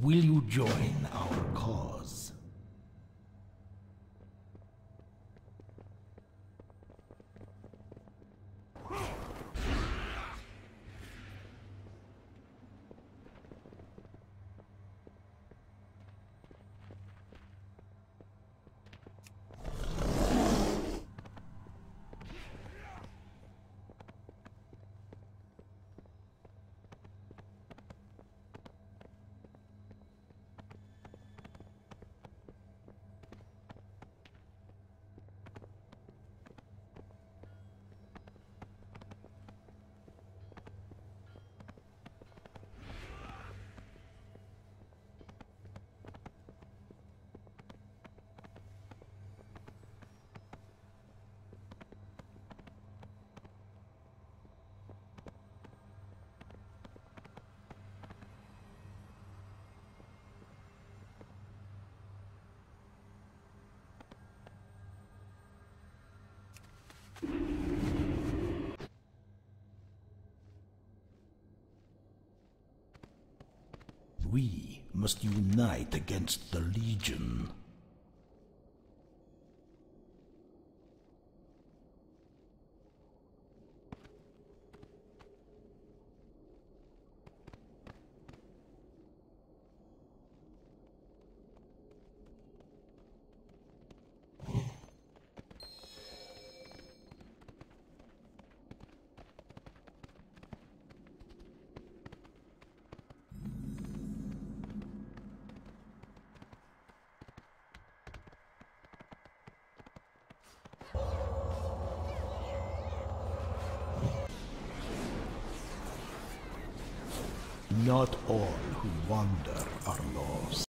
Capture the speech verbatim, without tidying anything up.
Will you join our cause? We must unite against the Legion. Not all who wander are lost.